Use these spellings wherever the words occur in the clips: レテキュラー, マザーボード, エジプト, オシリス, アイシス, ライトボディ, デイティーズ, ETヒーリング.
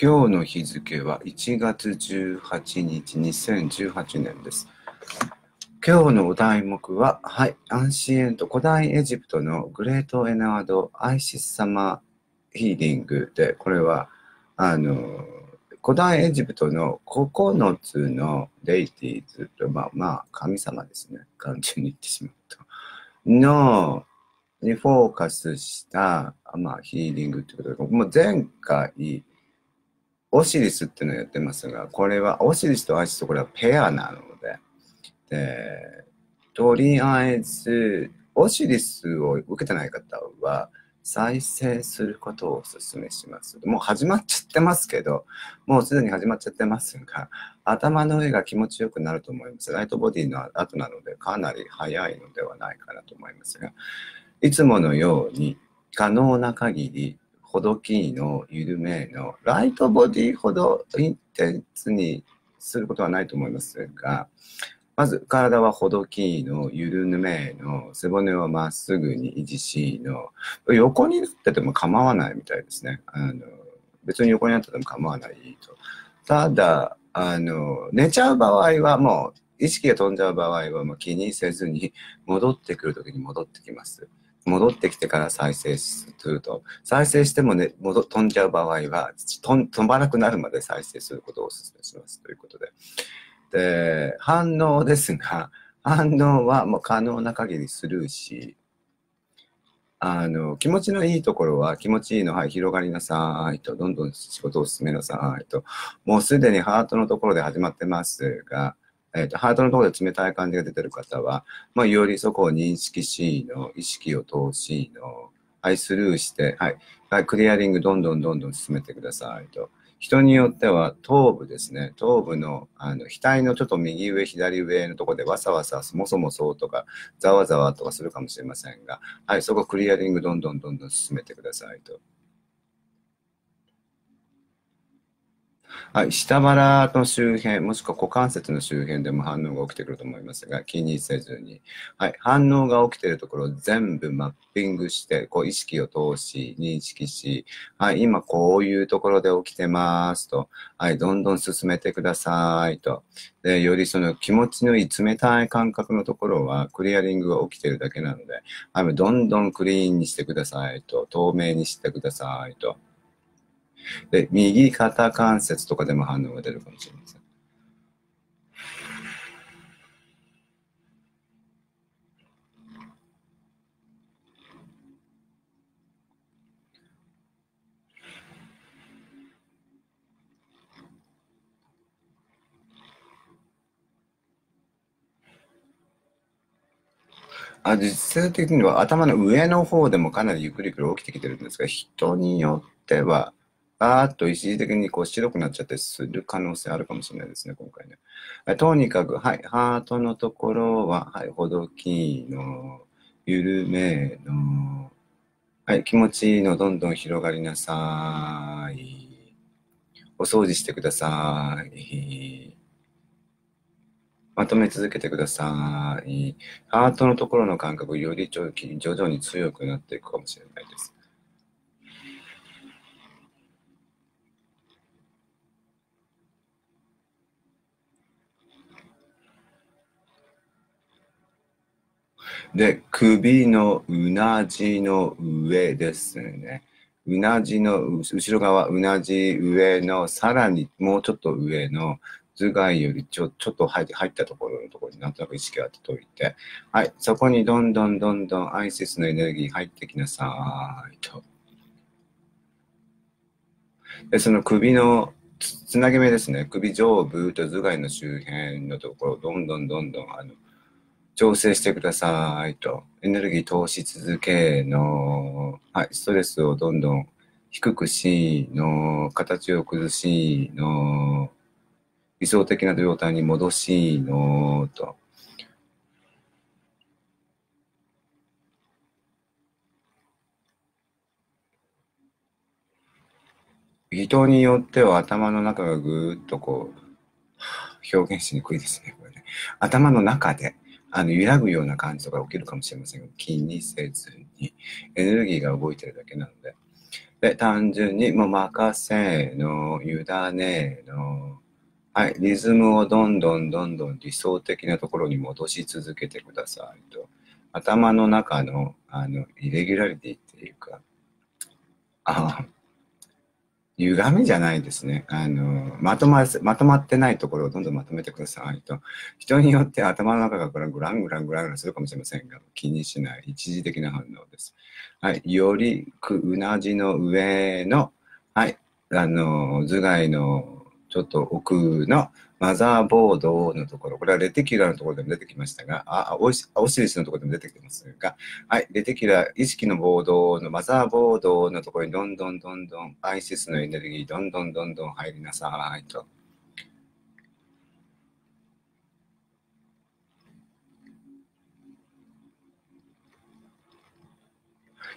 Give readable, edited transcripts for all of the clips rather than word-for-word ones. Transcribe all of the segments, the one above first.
今日の日付は1月18日、2018年です。今日のお題目は、アンシエント、古代エジプトのグレートエナード・アイシス様ヒーリングで、これは、古代エジプトの9つのデイティーズと、神様ですね。単純に言ってしまうと。にフォーカスした、ヒーリングということで、もう前回、オシリスっていうのをやってますが、これは、オシリスとアイシスとこれはペアなので、とりあえず、オシリスを受けてない方は、再生することをお勧めします。もう始まっちゃってますけど、もうすでに始まっちゃってますが、頭の上が気持ちよくなると思います。ライトボディの後なので、かなり早いのではないかなと思いますが、いつものように、可能な限り、ほどきの緩めのライトボディほどインテンスにすることはないと思いますが、まず体はほどきの緩めの背骨をまっすぐに維持しの横になってても構わないみたいですね。別に横になってても構わないと。ただ、寝ちゃう場合はもう意識が飛んじゃう場合はもう気にせずに戻ってくるときに戻ってきます。戻ってきてから再生すると、再生してもね、飛んじゃう場合は、飛ばなくなるまで再生することをお勧めしますということで。で、反応ですが、反応はもう可能な限りスルーし、気持ちのいいところは気持ちいいの、広がりなさいと、どんどん仕事を進めなさいと、もうすでにハートのところで始まってますが、ハートのところで冷たい感じが出てる方は、よりそこを認識しの、意識を通しの、スルーして、クリアリングどんどん進めてくださいと。人によっては頭部ですね、頭部の、額のちょっと右上、左上のところでわさわさ、そもそもそうとか、ざわざわとかするかもしれませんが、そこクリアリングどんどん進めてくださいと。下腹の周辺、もしくは股関節の周辺でも反応が起きてくると思いますが、気にせずに。反応が起きているところを全部マッピングして、意識を通し、認識し、今こういうところで起きてますと、どんどん進めてくださいと。で、よりその気持ちのいい冷たい感覚のところは、クリアリングが起きているだけなので、どんどんクリーンにしてくださいと、透明にしてくださいと。で、右肩関節とかでも反応が出るかもしれません。実際的には頭の上の方でもかなりゆっくりくる起きてきてるんですが、人によってはバーッと一時的に白くなっちゃってする可能性あるかもしれないですね、今回ね。とにかく、ハートのところは、ほどきの、緩めの、気持ちいいの、どんどん広がりなさい。お掃除してください。まとめ続けてください。ハートのところの感覚、より徐々に強くなっていくかもしれないです。で、首のうなじの上ですね。うなじの後ろ側、うなじ上の、さらにもうちょっと上の頭蓋よりちょっと入ったところのところになんとなく意識を当てといて、そこにどんどんアイシスのエネルギー入ってきなさいと。で、その首のつなぎ目ですね。首上部と頭蓋の周辺のところをどんどん調整してくださいと。エネルギー通し続けの、ストレスをどんどん低くしの、形を崩しの、理想的な状態に戻しの、と。人によっては頭の中がぐーっと表現しにくいですね、これね。頭の中で。揺らぐような感じとか起きるかもしれませんが、気にせずに、エネルギーが動いてるだけなので。で、単純にもう任せの、委ねの、はい、リズムをどんどんどんどん理想的なところに戻し続けてくださいと。頭の中の、イレギュラリティっていうか、歪みじゃないですね。まとまってないところをどんどんまとめてくださいと。人によって頭の中がグラングランするかもしれませんが、気にしない一時的な反応です。はい。よりうなじの上の、はい。頭蓋のちょっと奥のマザーボードのところ。これはレテキュラーのところでも出てきましたが、オシリスのところでも出てきてますが、はい。レテキュラー、意識のボードのマザーボードのところにどんどんアイシスのエネルギーどんどん入りなさいと。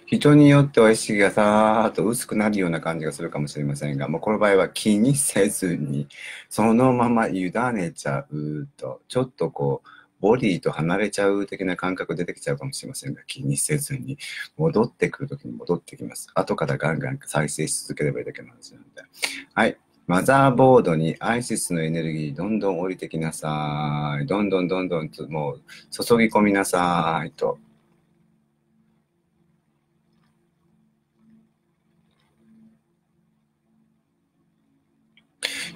人によっては意識がさーっと薄くなるような感じがするかもしれませんが、もうこの場合は気にせずに、そのまま委ねちゃうと、ちょっとこう、ボディと離れちゃう的な感覚出てきちゃうかもしれませんが、気にせずに、戻ってくるときに戻ってきます。後からガンガン再生し続ければいいだけの話なんで。はい。マザーボードにアイシスのエネルギー降りてきなさい。どんどんもう注ぎ込みなさいと。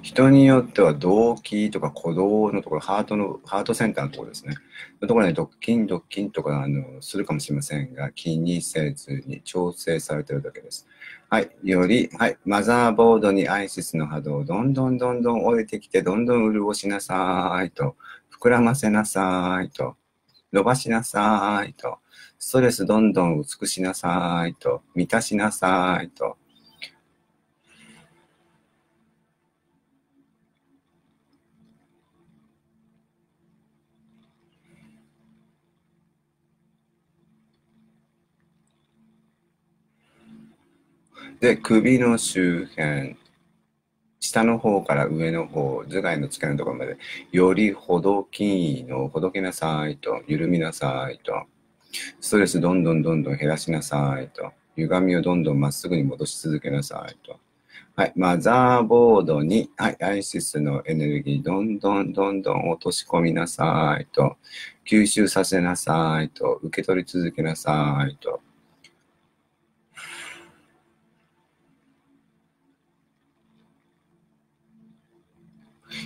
人によっては動悸とか鼓動のところ、ハートセンターのところですね。のところにドッキンとかするかもしれませんが、気にせずに調整されているだけです。はい。より、はい。マザーボードにアイシスの波動、どんどん降りてきて、どんどん潤しなさいと。膨らませなさいと。伸ばしなさいと。ストレスどんどん美しなさいと。満たしなさいと。で、首の周辺、下の方から上の方、頭蓋の付け根のところまで、よりほどきなさいと、緩みなさいと、ストレスどんどん減らしなさいと、歪みをどんどんまっすぐに戻し続けなさいと。はい、マザーボードに、はい、アイシスのエネルギー、どんどん落とし込みなさいと、吸収させなさいと、受け取り続けなさいと。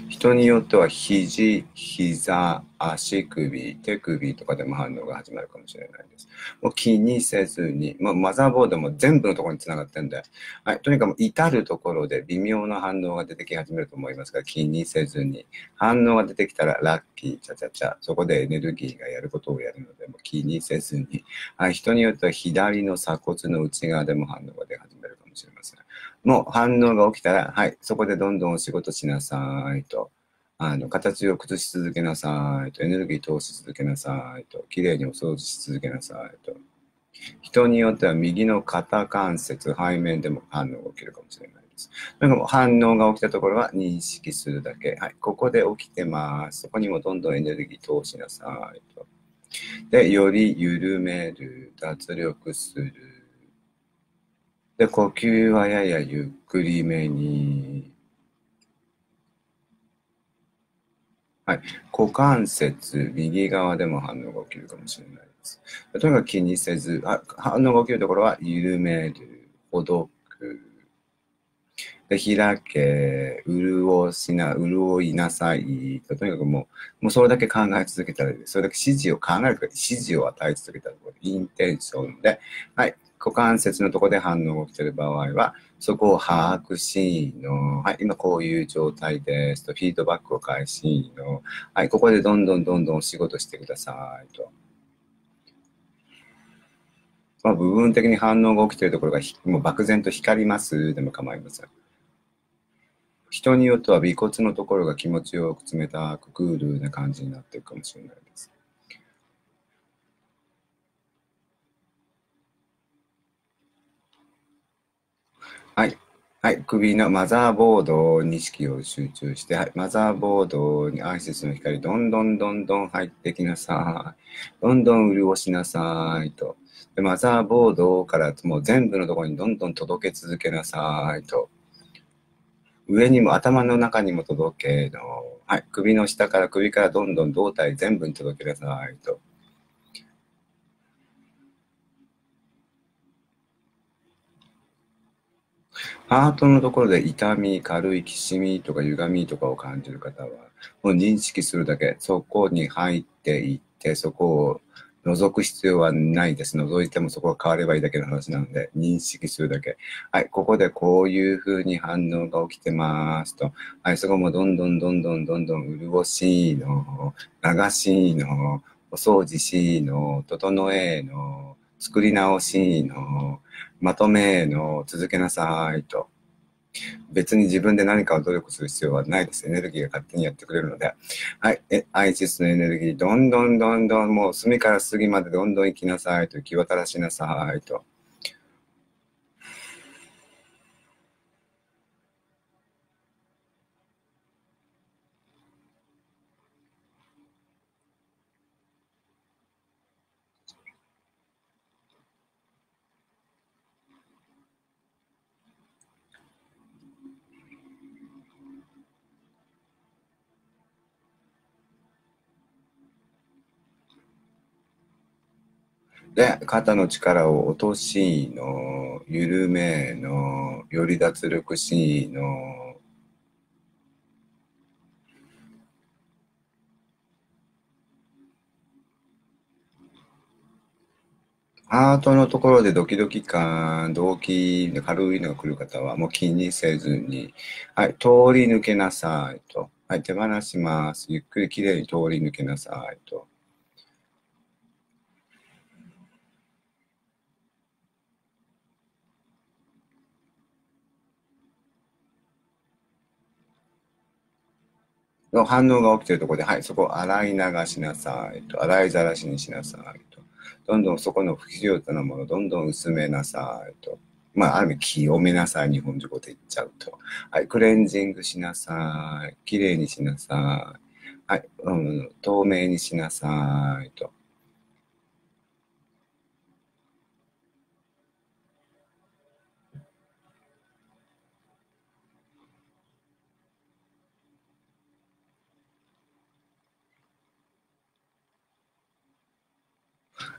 人によっては肘、膝、足首、手首とかでも反応が始まるかもしれないです。もう気にせずに、もうマザーボードも全部のところにつながってるんで、はい、とにかく至るところで微妙な反応が出てき始めると思いますが、気にせずに、反応が出てきたらラッキー、チャチャチャ、そこでエネルギーがやることをやるので、もう気にせずに、はい、人によっては左の鎖骨の内側でも反応が出始めるかもしれません。もう反応が起きたら、はい、そこでどんどんお仕事しなさいと。形を崩し続けなさいと、エネルギー通し続けなさいと、きれいにお掃除し続けなさいと。人によっては右の肩関節、背面でも反応が起きるかもしれないです。だからもう反応が起きたところは認識するだけ。はい、ここで起きてます。そこにもどんどんエネルギー通しなさいと。で、より緩める、脱力する。で、呼吸はややゆっくりめに。はい、股関節、右側でも反応が起きるかもしれないです。とにかく気にせず、反応が起きるところは、緩める、ほどく、で開け、潤いなさい。とにかくもうそれだけ考え続けたらいいです。それだけ指示を考えるとか、指示を与え続けたら、インテンションで、はい、股関節のところで反応が起きている場合は、そこを把握しの、はい、今こういう状態ですと、フィードバックを返しの、はい、ここでどんどんお仕事してくださいと。まあ、部分的に反応が起きているところがもう漠然と光りますでも構いません。人によっては尾骨のところが気持ちよく冷たくクールな感じになっていくかもしれないです。はい。はい。首のマザーボードに意識を集中して、はい、マザーボードにアイシスの光、どんどん入ってきなさい。どんどん潤しなさいと。でマザーボードからもう全部のところにどんどん届け続けなさいと。上にも頭の中にも届けの、はい、首の下から首からどんどん胴体全部に届けなさいと。ハートのところで痛み、軽いきしみとか歪みとかを感じる方は、もう認識するだけ、そこに入っていって、そこを覗く必要はないです。覗いてもそこが変わればいいだけの話なので、認識するだけ。はい、ここでこういうふうに反応が起きてますと。はい、そこもどんどんどんどんどんどん潤しいの、流しいの、お掃除しいの、整えの、作り直しの、まとめの続けなさいと。別に自分で何かを努力する必要はないです。エネルギーが勝手にやってくれるので。はい。アイシスのエネルギー、どんどんどんどん、もう隅から隅までどんどん行きなさいと。行き渡らしなさいと。で、肩の力を落としの、緩めの、より脱力しの、ハートのところでドキドキ感、動悸、軽いのが来る方はもう気にせずに、はい、通り抜けなさいと。はい、手放します。ゆっくりきれいに通り抜けなさいと。の反応が起きているところで、はい、そこを洗い流しなさいと、洗いざらしにしなさいと、どんどんそこの不必要なものをどんどん薄めなさいと、まあ、ある意味清めなさい、日本語で言っちゃうと、はい、クレンジングしなさい、きれいにしなさい、はい、うん、透明にしなさいと。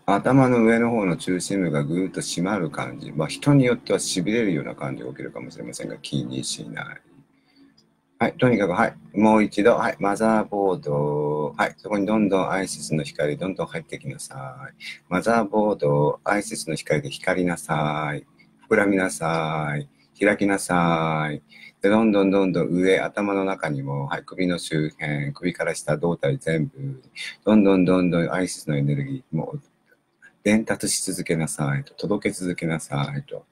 頭の上の方の中心部がぐーっと締まる感じ、まあ、人によってはしびれるような感じが起きるかもしれませんが、気にしない。はい、とにかく、はい、もう一度、はい、マザーボード、はい、そこにどんどんアイシスの光、どんどん入ってきなさい。マザーボード、アイシスの光で光りなさい。膨らみなさい。開きなさい。で、どんどんどんどん上、頭の中にも、はい、首の周辺、首から下、胴体全部、どんどんどんどんアイシスのエネルギー、もう、伝達し続けなさいと、届け続けなさいと。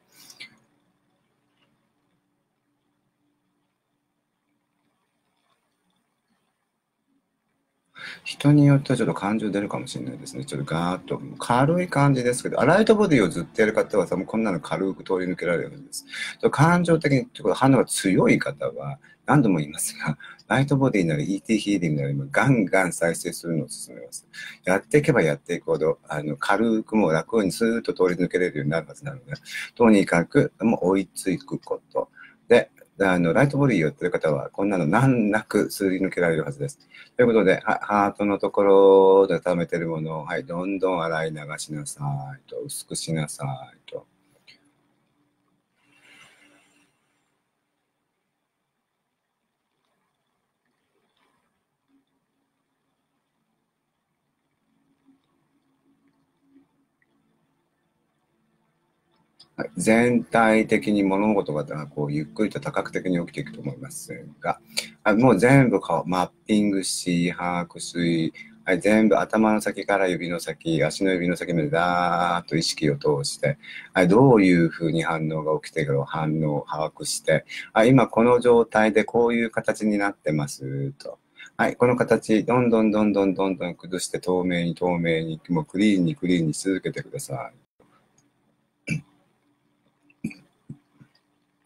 人によってはちょっと感情出るかもしれないですね。ちょっとガーッと軽い感じですけど、ライトボディをずっとやる方はさ、もうこんなの軽く通り抜けられるんです。感情的にちょっと反応が強い方は、何度も言いますが、ライトボディなり ET ヒーリングなり、ガンガン再生するのを勧めます。やっていけばやっていくほど、軽くもう楽にスーッと通り抜けれるようになるはずなので、とにかくもう追いつくこと。で、ライトボディをやってる方は、こんなの難なくすり抜けられるはずです。ということで、ハートのところで溜めてるものを、はい、どんどん洗い流しなさいと、薄くしなさいと。全体的に物事がこうゆっくりと多角的に起きていくと思いますが、もう全部マッピングし、把握し、全部頭の先から指の先、足の指の先までだーっと意識を通して、どういうふうに反応が起きているかを反応を把握して、今この状態でこういう形になってますと。はい、この形、どんどんどんどんどんどん崩して透明に透明に、もうクリーンにクリーンにし続けてください。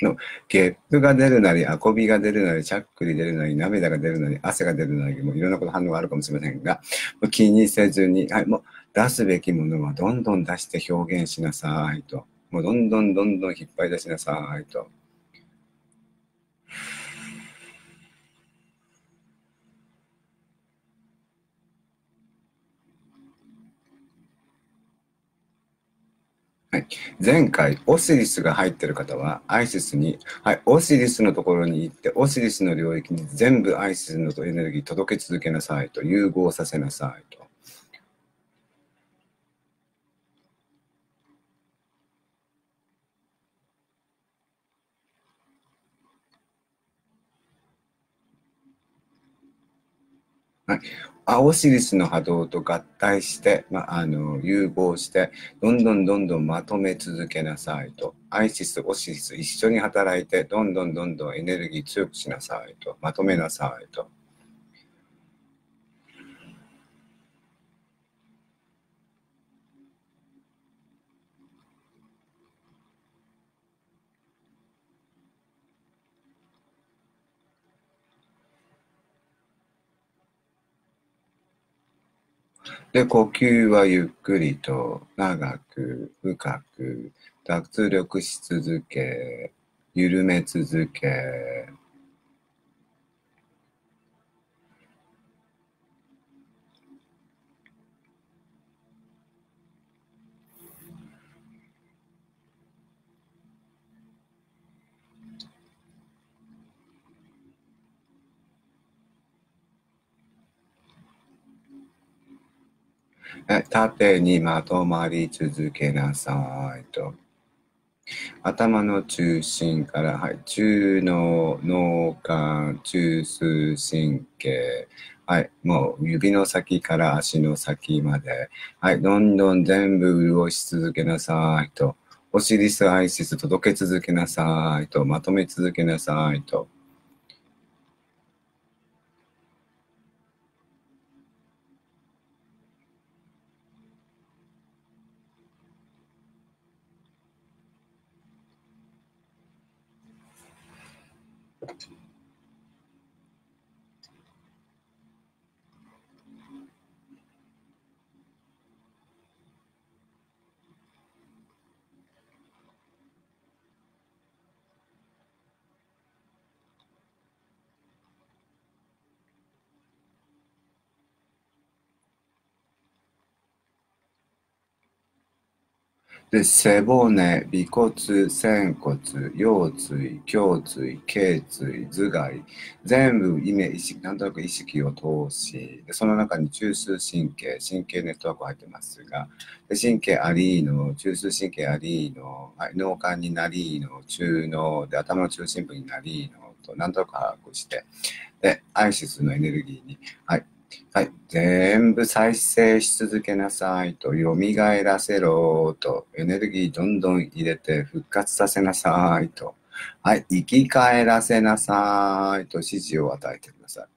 のゲップが出るなり、あこびが出るなり、しゃっくり出るなり、涙が出るなり、汗が出るなり、もういろんなこと反応があるかもしれませんが、気にせずに、はい、もう出すべきものはどんどん出して表現しなさいと。もうどんどん引っ張り出しなさいと。はい、前回オシリスが入ってる方はアイシスに、はい、オシリスのところに行ってオシリスの領域に全部アイシスのエネルギー届け続けなさいと、融合させなさいと。はい、オシリスの波動と合体して、融合してどんどんまとめ続けなさいと。アイシスオシリス一緒に働いてどんどんエネルギー強くしなさいと、まとめなさいと。で、呼吸はゆっくりと長く深く脱力し続け、緩め続け、縦にまとまり続けなさいと。頭の中心から、はい、中脳、脳幹、中枢神経、はい、もう指の先から足の先まで、はい、どんどん全部潤し続けなさいと。オシリス、アイシス届け続けなさいと。まとめ続けなさいと。で、背骨、尾骨、仙骨、腰椎、胸椎、頸椎、頭蓋、全部なんとなく意識を通し、その中に中枢神経、神経ネットワーク入ってますが、で、神経ありの、中枢神経ありの、はい、脳幹になりの、中脳で頭の中心部になりのと、なんとなく把握して、で、アイシスのエネルギーに、はい。はい、全部再生し続けなさいと、蘇らせろと、エネルギーどんどん入れて復活させなさいと、はい、生き返らせなさいと指示を与えてください。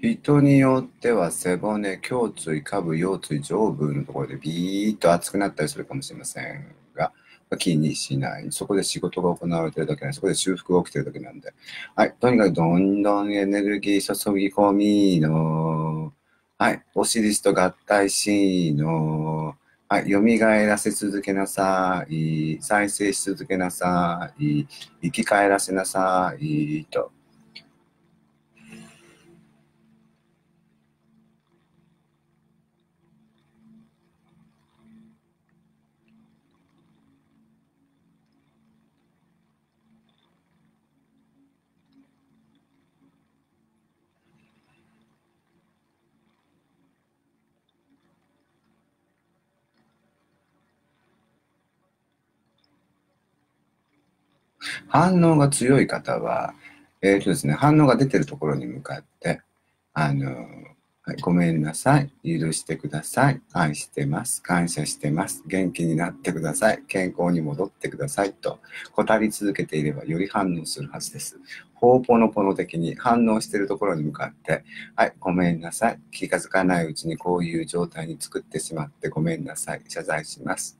人によっては背骨、胸椎、下部、腰椎、上部のところでビーッと熱くなったりするかもしれませんが、気にしない。そこで仕事が行われているだけなんで、そこで修復が起きているだけなんで。はい。とにかくどんどんエネルギー注ぎ込みの、はい。オシリスと合体しの、はい。蘇らせ続けなさい。再生し続けなさい。生き返らせなさい。と。反応が強い方は、反応が出てるところに向かって、はい、ごめんなさい、許してください、愛してます、感謝してます、元気になってください、健康に戻ってくださいと語り続けていればより反応するはずです。ほうぽのぽの的に反応しているところに向かって、はい、ごめんなさい、気が付かないうちにこういう状態に作ってしまってごめんなさい、謝罪します、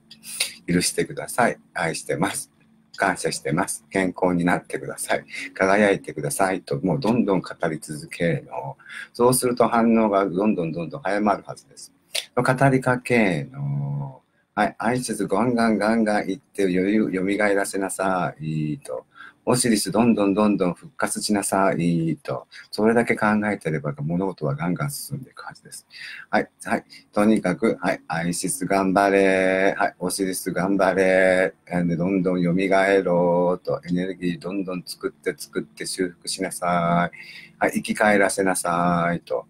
許してください、愛してます。感謝してます。健康になってください。輝いてください。と、もうどんどん語り続けるの。そうすると反応がどんどん早まるはずです。語りかけの、はい、愛せずガンガン言って蘇らせなさい。と。オシリスどんどん復活しなさい。と。それだけ考えていれば物事はガンガン進んでいくはずです。はい、はい。とにかく、はい、アイシス頑張れ。はい、オシリス頑張れ。どんどん蘇ろうと。エネルギーどんどん作って修復しなさい。はい、生き返らせなさい。と。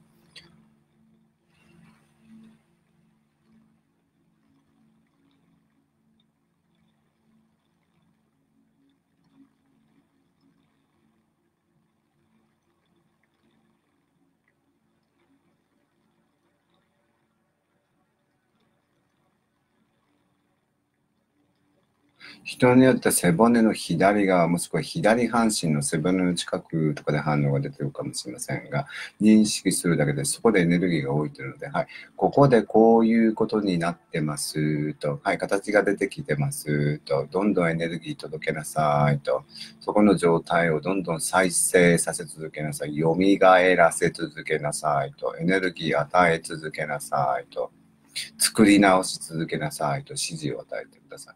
人によって背骨の左側もしくは左半身の背骨の近くとかで反応が出てるかもしれませんが、認識するだけでそこでエネルギーが置いてるので、はい、ここでこういうことになってますと、はい、形が出てきてますと、どんどんエネルギー届けなさいと、そこの状態をどんどん再生させ続けなさい、蘇らせ続けなさいと、エネルギー与え続けなさいと、作り直し続けなさいと指示を与えてください。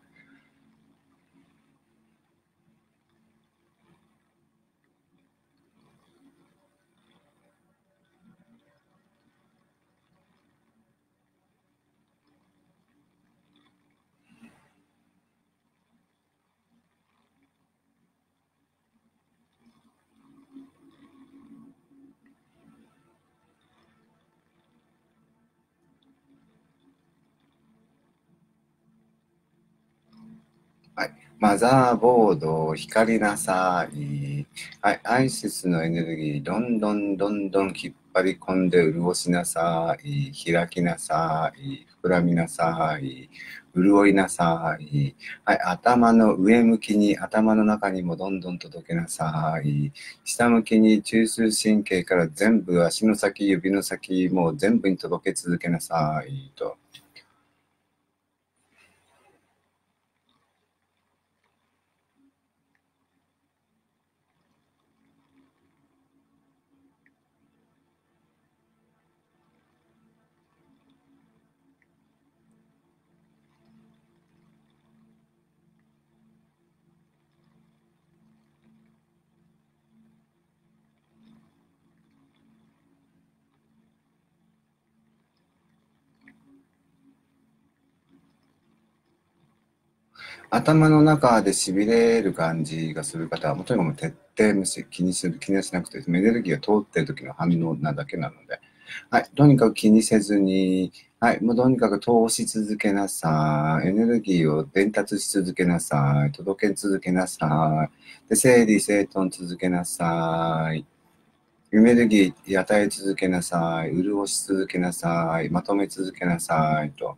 マザーボードを光りなさい。はい、アイシスのエネルギー、どんどん引っ張り込んで潤しなさい。開きなさい。膨らみなさい。潤いなさい。はい、頭の上向きに、頭の中にもどんどん届けなさい。下向きに中枢神経から全部、足の先、指の先、もう全部に届け続けなさい。と。頭の中でしびれる感じがする方は、もうとにかく徹底無視、気にしなくて、エネルギーが通っている時の反応なだけなので、はい、とにかく気にせずに、はい、もうとにかく通し続けなさい。エネルギーを伝達し続けなさい。届け続けなさい。で、整理整頓続けなさい。エネルギー与え続けなさい。潤し続けなさい。まとめ続けなさい。と。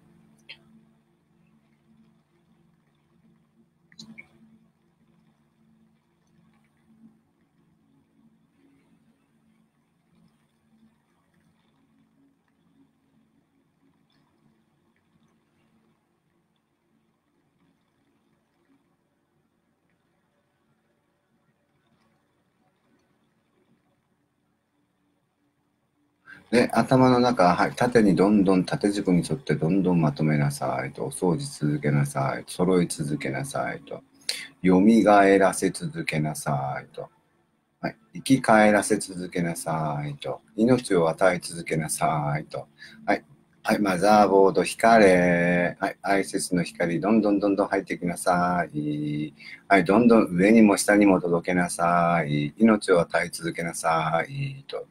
で、頭の中、はい、縦にどんどん縦軸に沿ってどんどんまとめなさいと、お掃除続けなさい、揃い続けなさいと、蘇らせ続けなさいと、はい、生き返らせ続けなさいと、命を与え続けなさいと、はい、はい、マザーボード光れ、はい、アイシスの光どんどん入ってきなさい、はい、どんどん上にも下にも届けなさい、命を与え続けなさいと。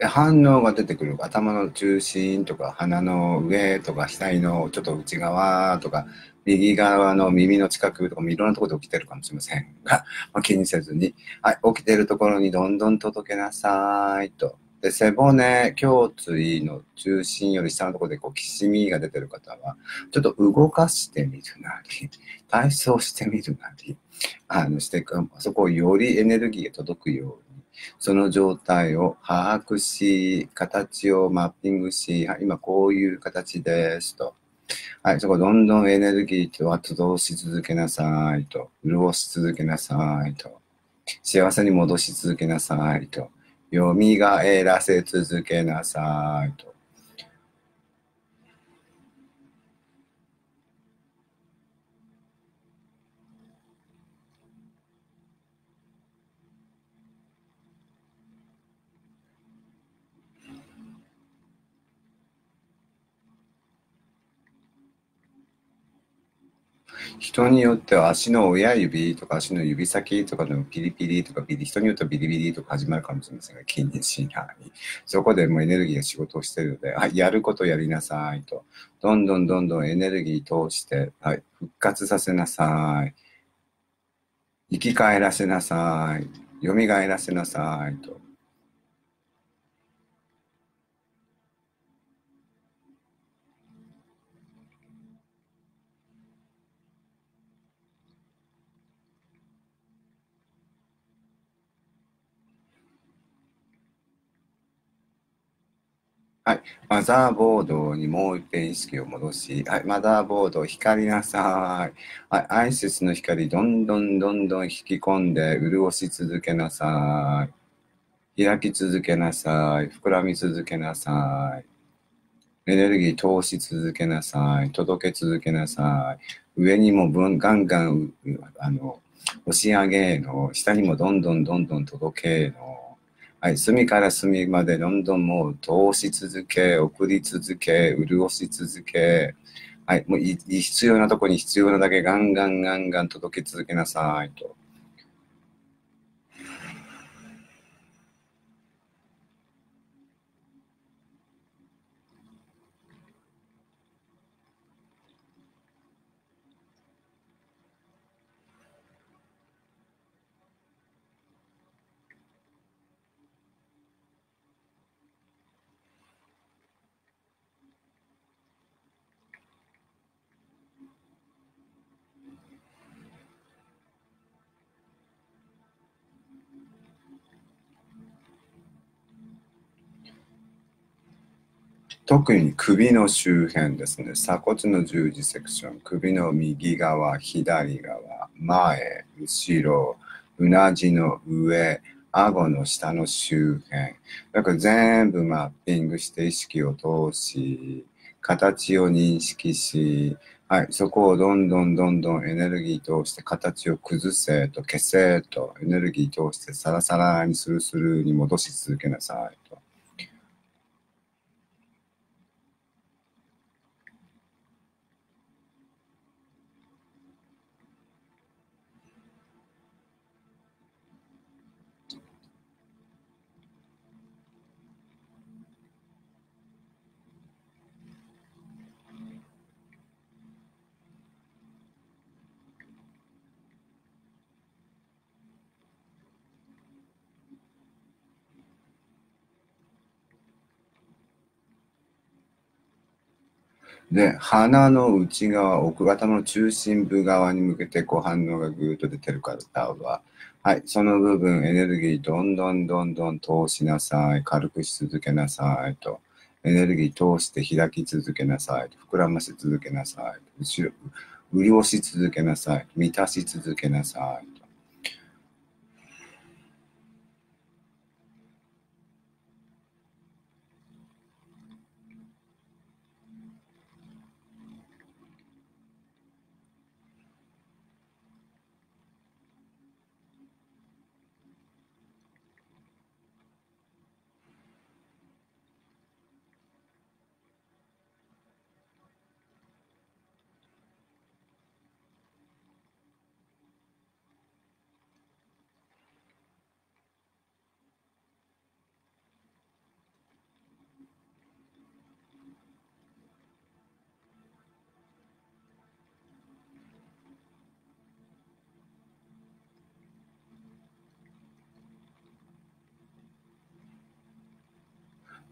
で反応が出てくる。頭の中心とか鼻の上とか額のちょっと内側とか右側の耳の近くとかいろんなところで起きてるかもしれませんが、まあ、気にせずに、はい、起きてるところにどんどん届けなさいと。で背骨、胸椎の中心より下のところでこうきしみが出てる方は、ちょっと動かしてみるなり、体操してみるなり、してそこをよりエネルギーが届くように、その状態を把握し、形をマッピングし、はい、今こういう形ですと。はい、そこをどんどんエネルギーを圧倒し続けなさいと。潤し続けなさいと。幸せに戻し続けなさいと。よみがえらせ続けなさいと。人によっては足の親指とか足の指先とかのピリピリとか人によってはビリビリとか始まるかもしれませんが、気にしない。そこでもうエネルギーが仕事をしているので、はい、やることやりなさいと。どんどんどんどんエネルギー通して、はい、復活させなさい。生き返らせなさい。蘇らせなさいと。はい、マザーボードにもう一遍意識を戻し、はい、マザーボードを光りなさい。はい、アイシスの光、どんどんどんどん引き込んで、潤し続けなさい。開き続けなさい。膨らみ続けなさい。エネルギー通し続けなさい。届け続けなさい。上にもガンガン押し上げの、下にもどんどんどんどん届けの。はい、隅から隅までどんどんもう通し続け、送り続け、潤し続け、はい、もう必要なとこに必要なだけガンガンガンガン届け続けなさいと。特に首の周辺ですね、鎖骨の十字セクション、首の右側、左側、前、後ろ、うなじの上、顎の下の周辺、だから全部マッピングして意識を通し、形を認識し、はい、そこをどんどんどんどんエネルギー通して形を崩せと消せと、エネルギー通してサラサラにスルスルに戻し続けなさいと。で、鼻の内側、奥頭の中心部側に向けてこう反応がぐーっと出てる方は、はい、その部分、エネルギーどんどんどんどん通しなさい。軽くし続けなさいと。エネルギー通して開き続けなさい。膨らませ続けなさい。後ろ、潤し続けなさい。満たし続けなさい。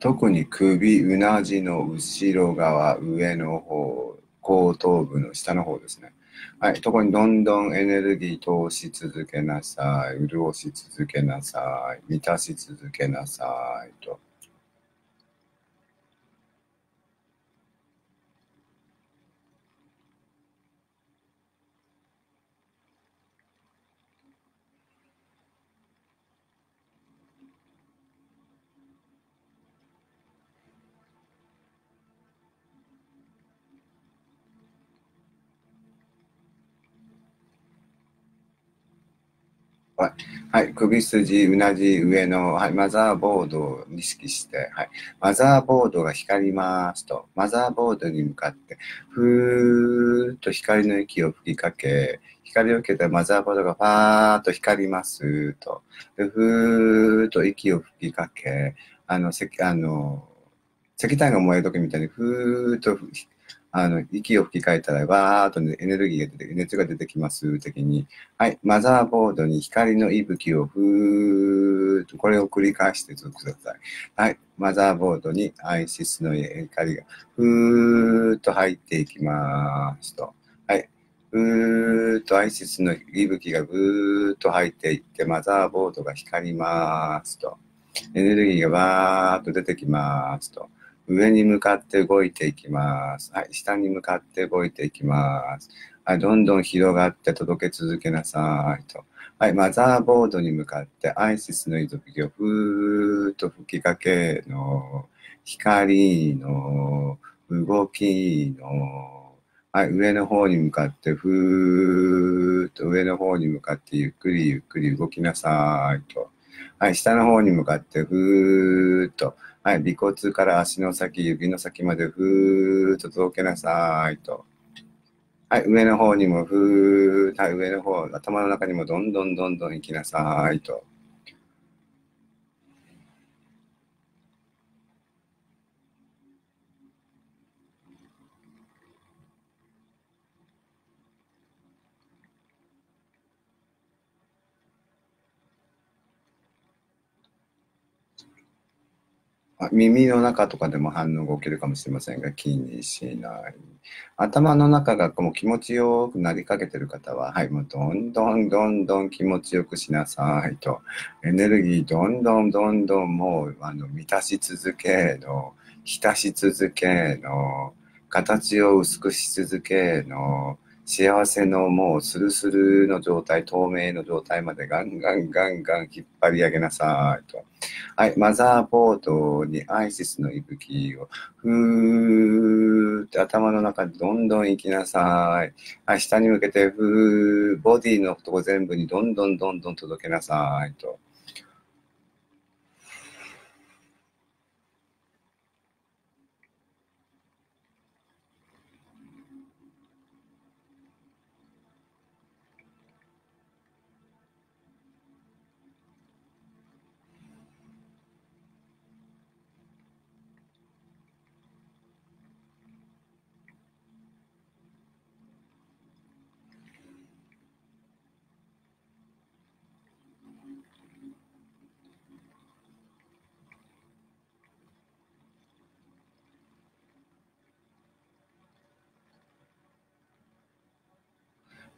特に首、うなじの後ろ側、上の方、後頭部の下の方ですね。はい、そこにどんどんエネルギー通し続けなさい。潤し続けなさい。満たし続けなさいと。はい、首筋、うなじ、上の、はい、マザーボードを意識して、はい、マザーボードが光りますと、マザーボードに向かって、ふーっと光の息を吹きかけ、光を受けたマザーボードがファーっと光りますと、ふーっと息を吹きかけ、石炭が燃える時みたいに、ふーっと息を吹き替えたら、わーっとエネルギーが出て、熱が出てきます、的に。はい。マザーボードに光の息吹をふーっと、これを繰り返してください。はい。マザーボードにアイシスの光がふーっと入っていきますと。はい。ふーっとアイシスの息吹がふーっと入っていって、マザーボードが光りますと。エネルギーがわーっと出てきますと。上に向かって動いていきます。はい、下に向かって動いていきます。はい、どんどん広がって届け続けなさいと。はい、マザーボードに向かってアイシスの息吹をふーっと吹きかけの、光の、動きの、はい、上の方に向かってふーっと上の方に向かってゆっくりゆっくり動きなさいと。はい、下の方に向かってふーっと、はい、尾骨から足の先、指の先までふーっと届けなさいと。はい、上の方にもふーっと、はい、上の方、頭の中にもどんどんどんどん行きなさいと。耳の中とかでも反応が起きるかもしれませんが、気にしない。頭の中がもう気持ちよくなりかけてる方は、はい、もうどんどんどんどん気持ちよくしなさいと。エネルギーどんどんどんどんもう満たし続けの、浸し続けの、形を薄くし続けの、幸せのもうスルスルの状態、透明の状態までガンガンガンガン引っ張り上げなさいと。はい、マザーボードにアイシスの息吹をふーって頭の中でどんどん行きなさい。はい、下に向けてふー、ボディのとこ全部にどんどんどんどん届けなさいと。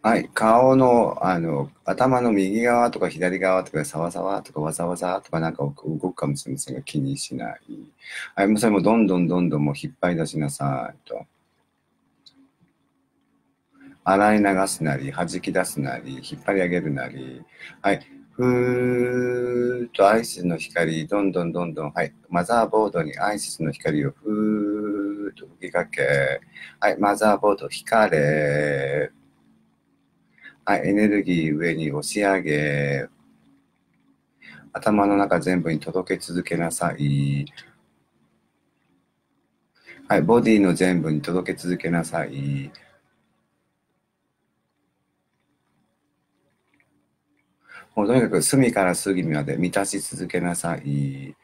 はい、顔の、頭の右側とか左側とか、サワサワとか、わざわざとかなんか動くかもしれませんが、気にしない。はい、もうそれもどんどんどんどんもう引っ張り出しなさいと。洗い流すなり、弾き出すなり、引っ張り上げるなり。はい、ふーっとアイシスの光、どんどんどんどん、はい、マザーボードにアイシスの光をふーっと吹きかけ、はい、マザーボード光れ、はい、エネルギー上に押し上げ、頭の中全部に届け続けなさい。はい、ボディの全部に届け続けなさい。もうとにかく隅から隅まで満たし続けなさい。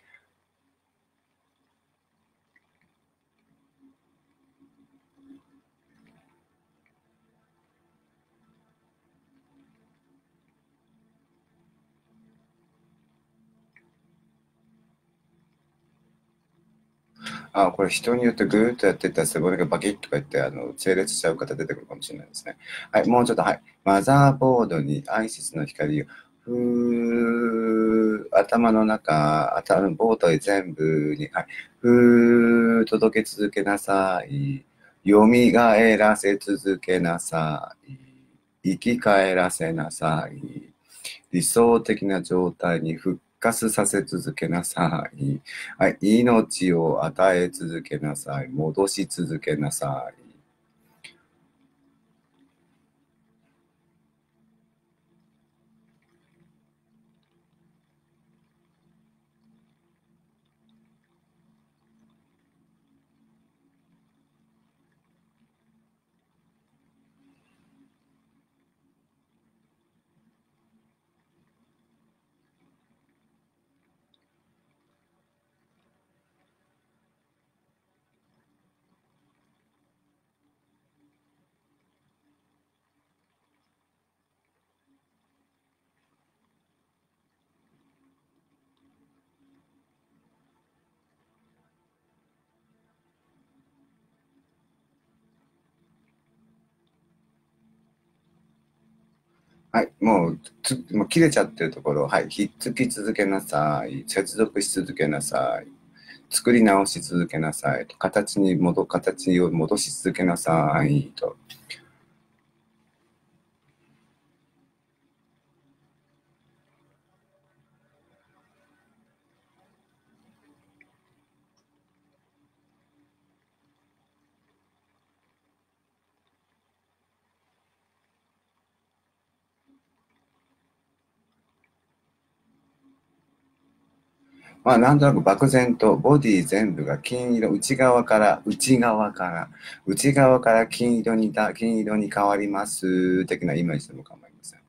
あ、これ人によってぐーっとやってったら背骨がバキッとかいって整列しちゃう方出てくるかもしれないですね。はい、もうちょっと、はい。マザーボードにアイシスの光を、ふー、頭の中、頭のボードへ全部に、はい、ふー、届け続けなさい。よみがえらせ続けなさい。生き返らせなさい。理想的な状態に復活させ続けなさい。はい、命を与え続けなさい。戻し続けなさい。はい、もう切れちゃってるところを、はい、ひっつき続けなさい、接続し続けなさい、作り直し続けなさいと、形を戻し続けなさいと。まあなんとなく漠然とボディ全部が金色、内側から金色に変わります的なイメージでも構いません。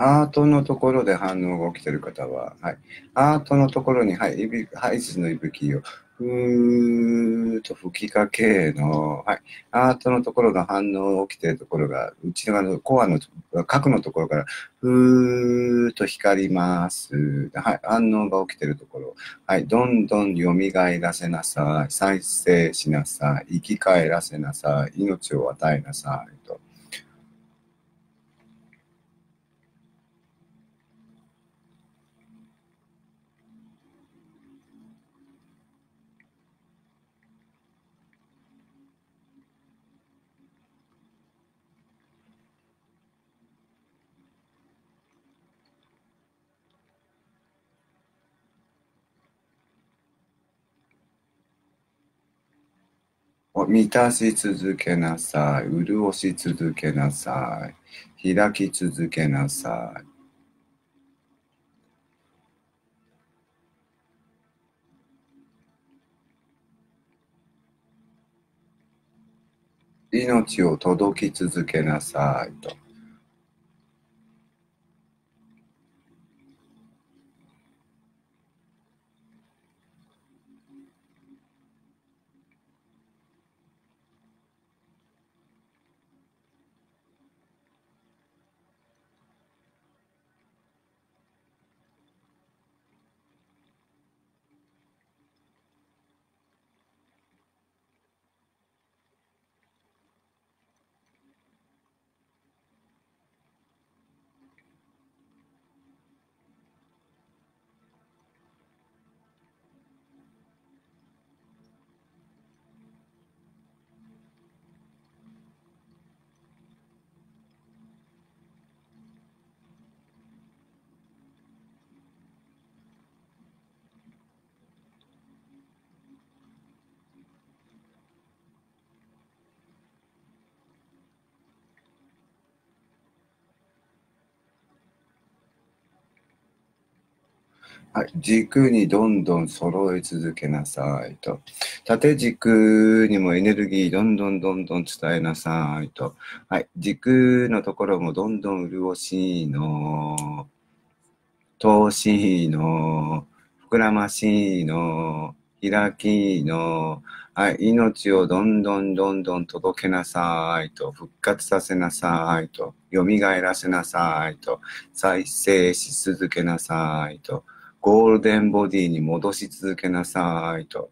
アートのところで反応が起きている方は、はい、アートのところに、はい、ハイスの息吹をふーっと吹きかけの、はい、アートのところの反応が起きているところが、内側のコアの核のところからふーっと光ります。はい、反応が起きているところ、はい、どんどんよみがえらせなさい、再生しなさい、生き返らせなさい、命を与えなさいと。満たし続けなさい。潤し続けなさい。開き続けなさい。命を届き続けなさいと。はい、軸にどんどん揃え続けなさいと。縦軸にもエネルギーどんどん伝えなさいと。はい、軸のところもどんどん潤しいの、通しいの、膨らましいの、開きの、はい、命をどんどん届けなさいと、復活させなさいと、蘇らせなさいと、再生し続けなさいと、ゴールデンボディに戻し続けなさいと。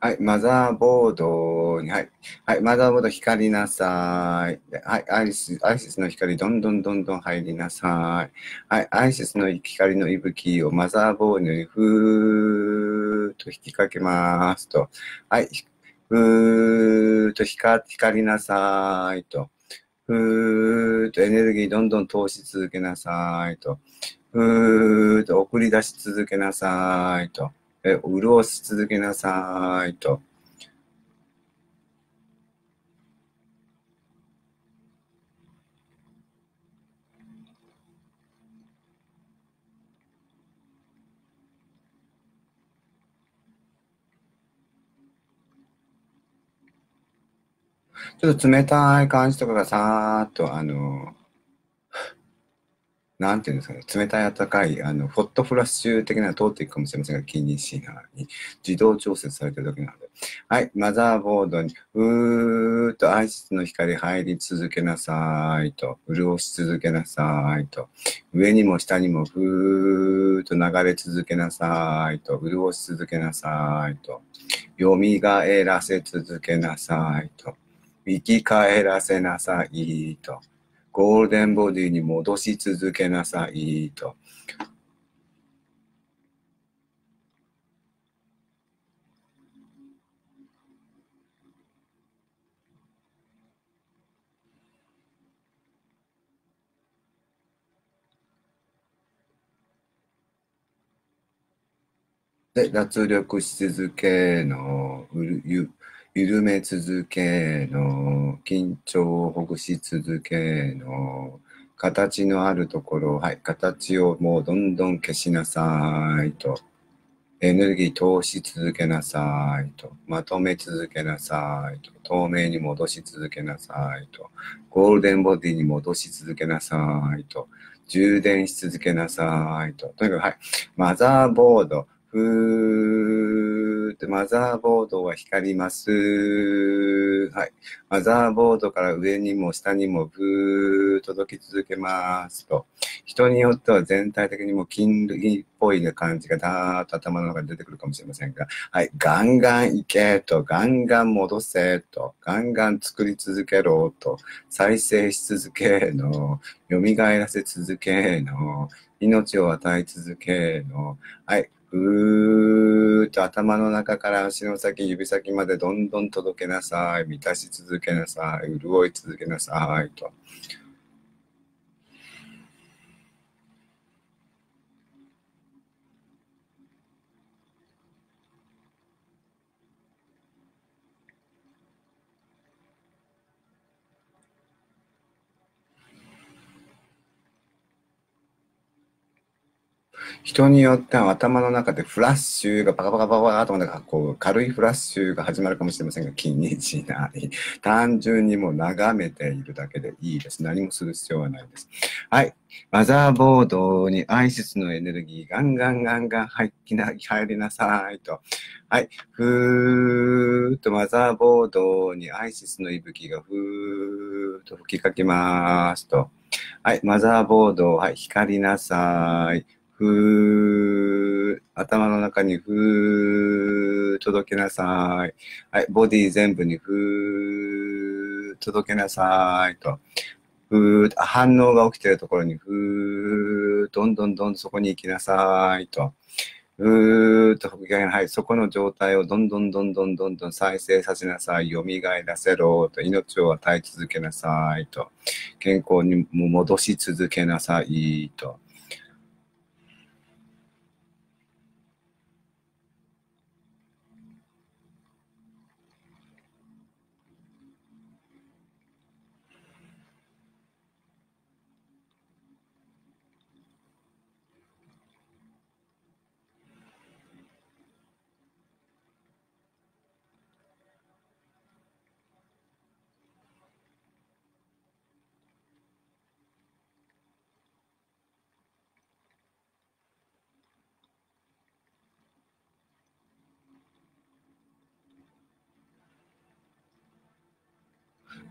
はい、マザーボードに、はい、はい、マザーボード光りなさい。はい、アイシスの光どんどん入りなさい。はい、アイシスの光の息吹をマザーボードにふーっと引きかけますと。はい、ふーっと光りなさいと。ふーっとエネルギーどんどん通し続けなさいと。ふーっと送り出し続けなさいと。潤し続けなさいと。ちょっと冷たい感じとかがさーっとなんていうんですかね、冷たい暖かい、ホットフラッシュ的なの通っていくかもしれませんが、気にしない。自動調節されてるだけなので。はい、マザーボードに、うーっとアイシスの光入り続けなさいと、潤し続けなさいと、上にも下にもふーっと流れ続けなさいと、潤し続けなさいと、よみがえらせ続けなさいと、生き返らせなさいと、ゴールデンボディに戻し続けなさいと。で、脱力し続けの緩め続けの、緊張をほぐし続けの、形のあるところ、はい、形をもうどんどん消しなさいと、エネルギー通し続けなさいと、まとめ続けなさいと、透明に戻し続けなさいと、ゴールデンボディに戻し続けなさいと、充電し続けなさいと、とにかくはい、マザーボード、ふーって、マザーボードは光ります。はい。マザーボードから上にも下にもふーっと届き続けますと。人によっては全体的にも金類っぽい感じがだーっと頭の中に出てくるかもしれませんが、はい。ガンガン行けと、ガンガン戻せと、ガンガン作り続けろと、再生し続けの、蘇らせ続けの、命を与え続けの、はい。ふーっと頭の中から足の先、指先までどんどん届けなさい。満たし続けなさい。潤い続けなさいと。人によっては頭の中でフラッシュがパカパカとなんかこう軽いフラッシュが始まるかもしれませんが、気にしない。単純にもう眺めているだけでいいです。何もする必要はないです。はい。マザーボードにアイシスのエネルギーガンガン入りなさいと。はい。ふーっとマザーボードにアイシスの息吹がふーっと吹きかけますと。はい。マザーボード、はい。光りなさい。ふー、頭の中にふー、届けなさい。はい、ボディ全部にふー、届けなさいと。ふーっと反応が起きているところに、ふーっとどんどんどんどんそこに行きなさいと。ふーっと復元、はい、そこの状態をどんどんどんどんどんどん再生させなさい、よみがえらせろと、命を与え続けなさいと、健康に戻し続けなさいと。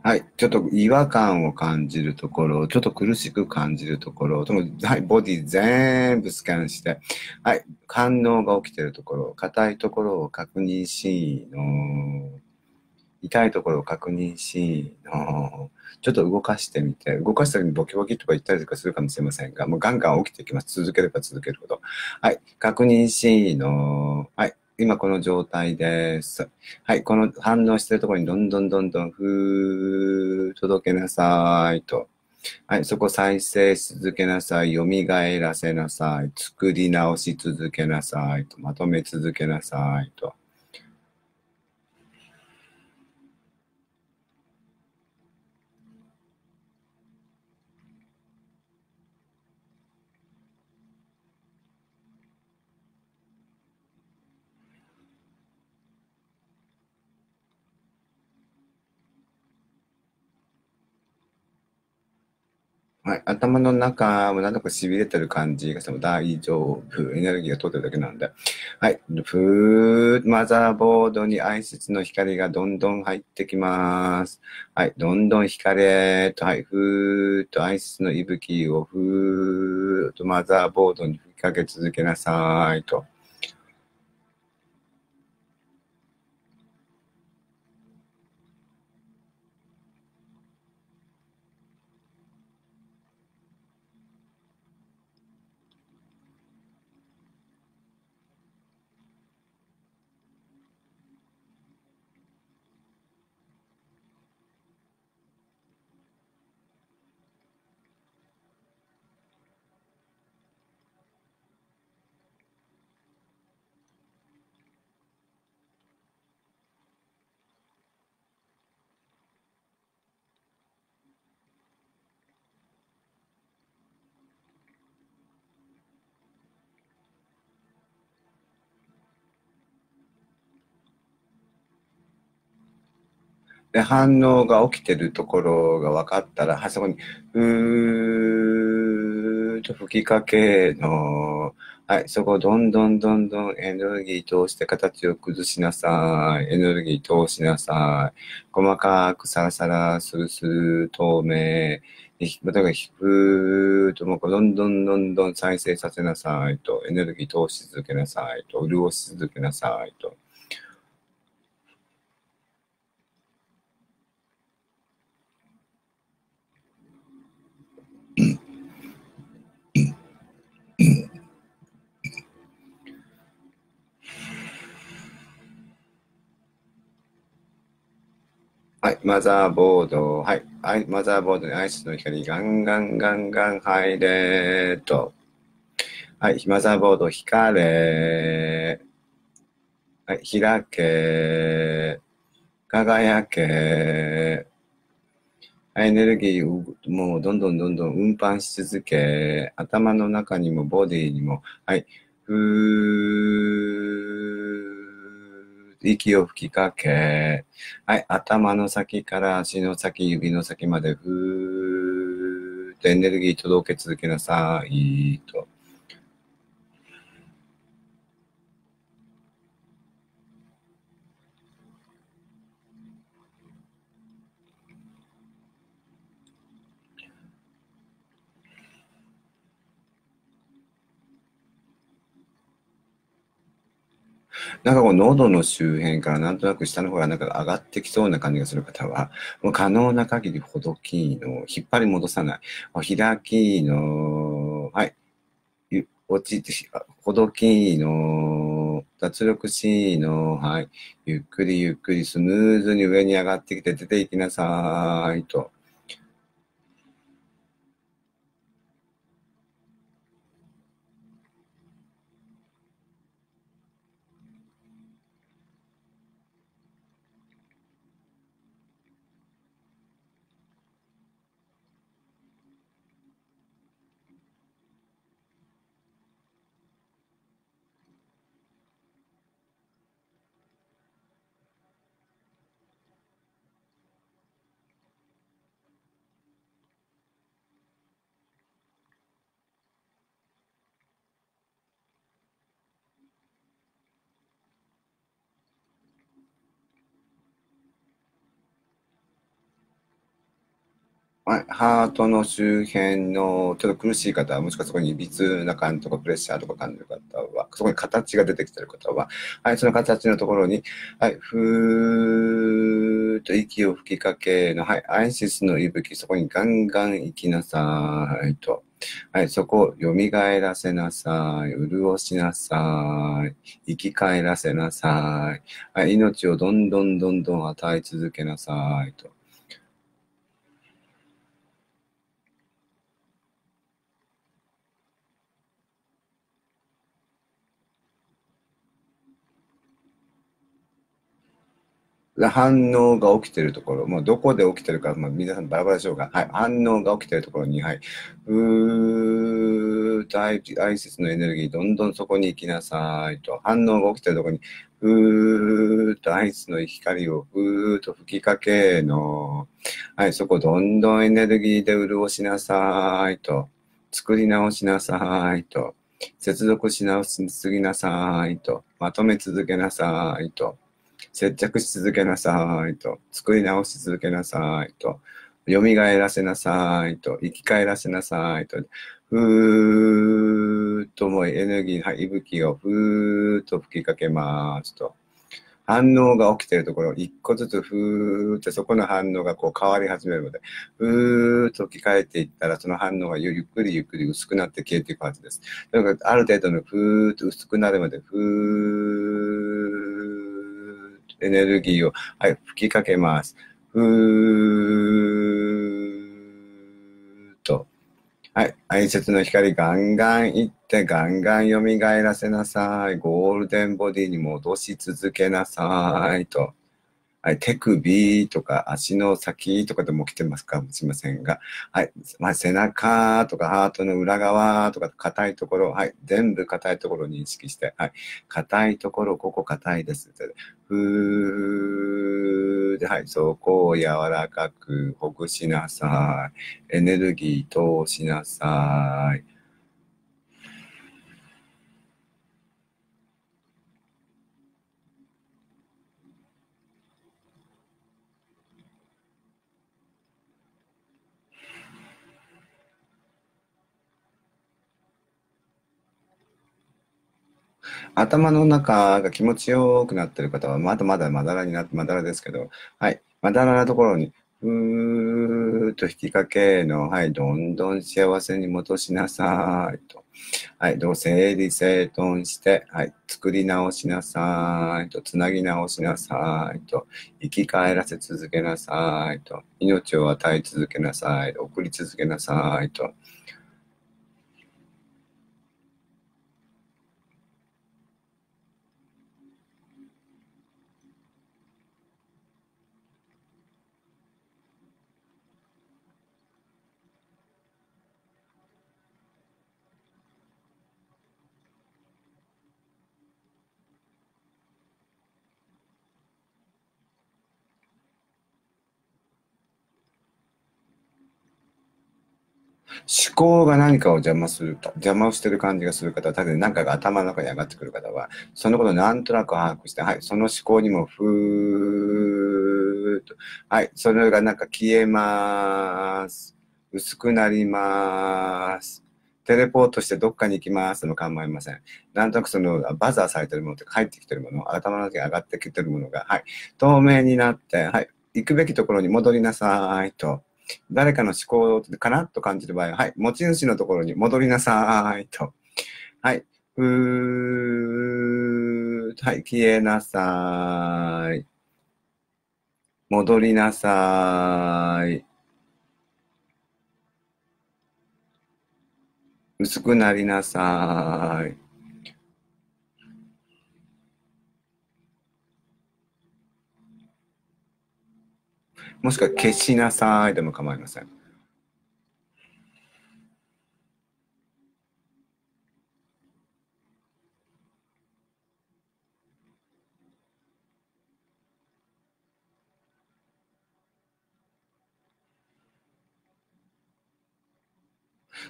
はい。ちょっと違和感を感じるところ、ちょっと苦しく感じるところ、はい、ボディ全部スキャンして、はい、反応が起きているところ、硬いところを確認しの、痛いところを確認しの、ちょっと動かしてみて、動かした時にボキボキとか言ったりとかするかもしれませんが、もうガンガン起きてきます。続ければ続けるほど。はい、確認しの、はい。今この状態です。はい、この反応しているところにどんどんどんどんふー届けなさいと。はい、そこ再生し続けなさい。よみがえらせなさい。作り直し続けなさいと。まとめ続けなさいと。はい、頭の中もなんとか痺れてる感じがしても大丈夫。エネルギーが通ってるだけなんで。はい。ふー、マザーボードに挨拶の光がどんどん入ってきます。はい。どんどん光れと、はい。ふーっと挨拶の息吹をふーっとマザーボードに吹きかけ続けなさいと。で、反応が起きてるところが分かったら、そこに、ふーっと吹きかけの、はい、そこをどんどんどんどんエネルギー通して形を崩しなさい。エネルギー通しなさい。細かくサラサラ、スルスル、透明。またが、ふーっと、もうどんどんどんどん再生させなさいと。エネルギー通し続けなさいと。潤し続けなさいと。はい、マザーボード、はい、マザーボードにアイスの光ガンガンガンガン入れーと。はい、マザーボード光れー。はい、開けー。輝けー。はい、エネルギーをもうどんどんどんどん運搬し続け、頭の中にもボディにも、はい、息を吹きかけ、はい、頭の先から足の先、指の先まで、ふーっとエネルギー届け続けなさいと。なんかこう喉の周辺からなんとなく下の方がなんか上がってきそうな感じがする方は、もう可能な限りほどきの、引っ張り戻さない。開きの、はい。落ちて、ほどきの、脱力しの、はい。ゆっくりゆっくりスムーズに上に上がってきて出ていきなさーいと。はい、ハートの周辺のちょっと苦しい方は、もしくはそこにいびつな感じとかプレッシャーとか感じる方は、そこに形が出てきてる方は、はい、その形のところに、はい、ふーっと息を吹きかけの、はい、アイシスの息吹、そこにガンガン行きなさいと。はい、そこを蘇らせなさい。潤しなさい。生き返らせなさい。はい、命をどんどんどんどん与え続けなさいと。反応が起きているところ、まあ、どこで起きているか、まあ、皆さんバラバラでしょうが、はい、反応が起きているところに、はい、ふーっとアイシスのエネルギー、どんどんそこに行きなさいと、反応が起きているところに、ふーっとアイシスの光をふーっと吹きかけの、はい、そこどんどんエネルギーで潤しなさいと、作り直しなさいと、接続し直しすぎなさいと、まとめ続けなさいと。接着し続けなさいと、作り直し続けなさいと、よみがえらせなさいと、生き返らせなさいと、ふーっともうエネルギー、はい、息吹をふーっと吹きかけますと。反応が起きているところ、一個ずつふーってそこの反応がこう変わり始めるので、ふーっと置き換えていったら、その反応がゆっくりゆっくり薄くなって消えていくはずです。だからある程度のふーっと薄くなるまで、ふーっとエネルギーを、はい、吹きかけます。ふーっと。はい。愛切の光ガンガンいって、ガンガン蘇らせなさい。ゴールデンボディに戻し続けなさいと。はい。手首とか足の先とかでも来てますかもしれませんが。はい。まあ、背中とかハートの裏側とか硬いところ。はい。全部硬いところを認識して。はい。硬いところ、ここ硬いです。ふーで、はい。そこを柔らかくほぐしなさい。エネルギー通しなさい。頭の中が気持ちよくなっている方は、まだまだまだらになって、まだらですけど、はい、まだらなところに、ふーっと引きかけの、はい、どんどん幸せに戻しなさいと。はい、整理整頓して、はい、作り直しなさいと、つなぎ直しなさいと、生き返らせ続けなさいと、命を与え続けなさいと、送り続けなさいと。思考が何かを邪魔をしている感じがする方は、ただ何かが頭の中に上がってくる方は、そのことをなんとなく把握して、はい、その思考にもふーっと、はい、それがなんか消えます。薄くなります。テレポートしてどっかに行きますでも構いません。なんとなくそのバザーされてるものとか入ってきてるもの、頭の中に上がってきてるものが、はい、透明になって、はい、行くべきところに戻りなさいと。誰かの思考かなと感じる場合は、はい、持ち主のところに戻りなさいと。はい、はい、消えなさい。戻りなさい。薄くなりなさい。もしくは消しなさいでも構いません。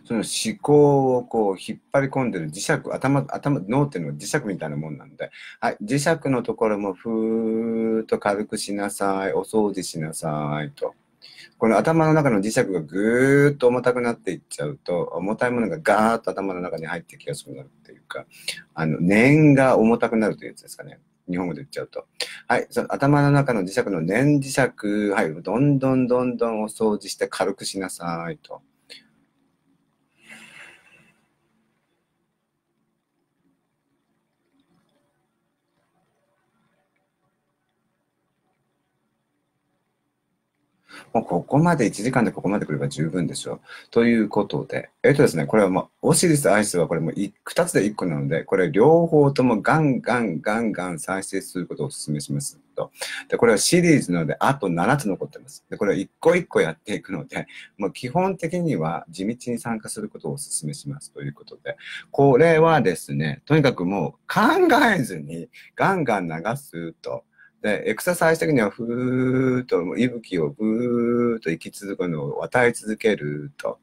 その思考をこう引っ張り込んでる磁石、脳っていうのは磁石みたいなもんなんで、はい、磁石のところもふーっと軽くしなさい、お掃除しなさいと。この頭の中の磁石がぐーっと重たくなっていっちゃうと、重たいものがガーッと頭の中に入ってきやすくなるっていうか、念が重たくなるというやつですかね。日本語で言っちゃうと。はい、その頭の中の磁石の念磁石、はい、どんどんどんどんお掃除して軽くしなさいと。もうここまで、1時間でここまで来れば十分でしょう。ということで、ですね、これはもう、オシリス・アイシスはこれもう2つで1個なので、これ両方ともガンガンガンガン再生することをお勧めしますと。で、これはシリーズなので、あと7つ残ってます。で、これを1個1個やっていくので、もう基本的には地道に参加することをお勧めしますということで、これはですね、とにかくもう考えずにガンガン流すと。で、エクササイズ的にはふーっと、息吹をふーっと息続くのを与え続けると。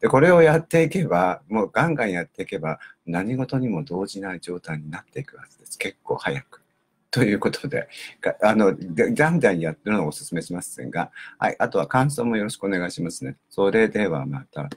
で、これをやっていけば、もうガンガンやっていけば、何事にも動じない状態になっていくはずです。結構早く。ということで、じゃんじゃんやってるのをお勧めしますが、はい、あとは感想もよろしくお願いしますね。それではまた。